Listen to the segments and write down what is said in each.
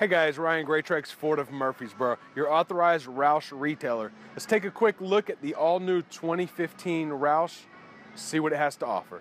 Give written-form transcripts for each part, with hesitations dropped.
Hey guys, Ryan Greatrex Ford of Murfreesboro, your authorized Roush retailer. Let's take a quick look at the all-new 2015 Roush, see what it has to offer.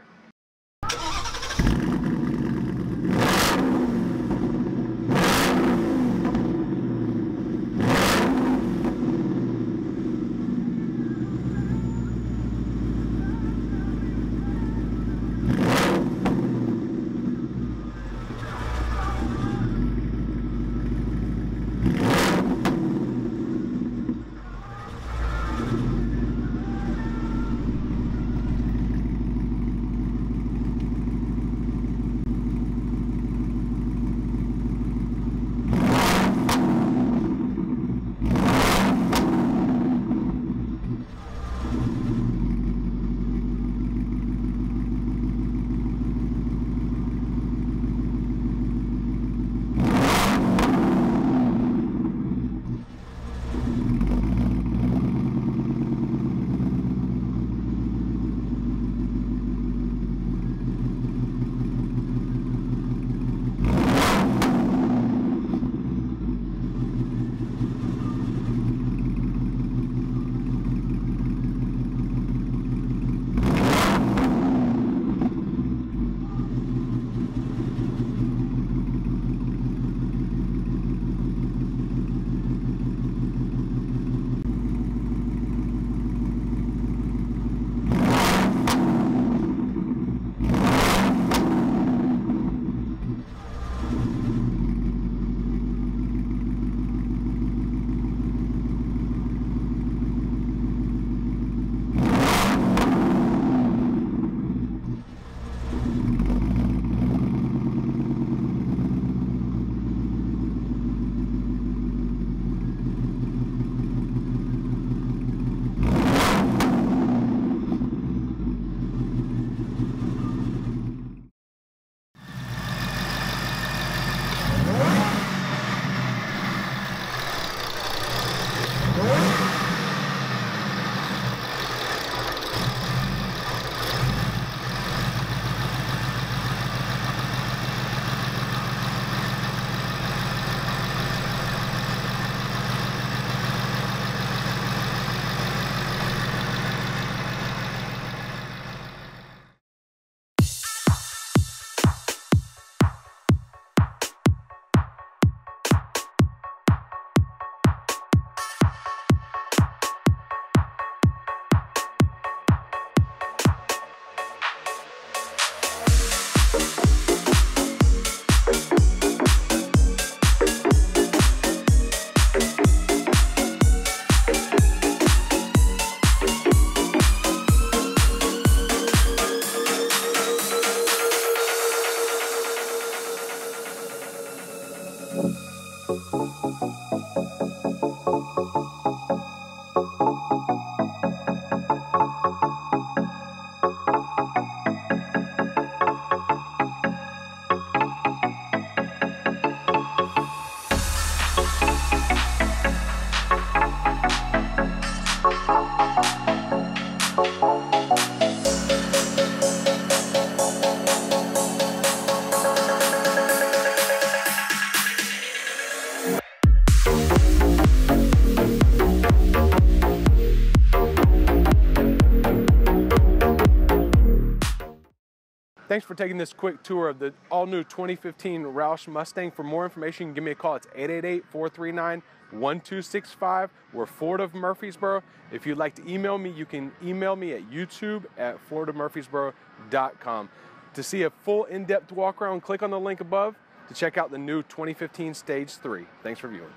Thanks for taking this quick tour of the all-new 2015 Roush Mustang. For more information, give me a call. It's 888-439-1265. We're Ford of Murfreesboro. If you'd like to email me, you can email me at youtube@fordofmurfreesboro.com. To see a full in-depth walk-around, click on the link above to check out the new 2015 Stage 3. Thanks for viewing.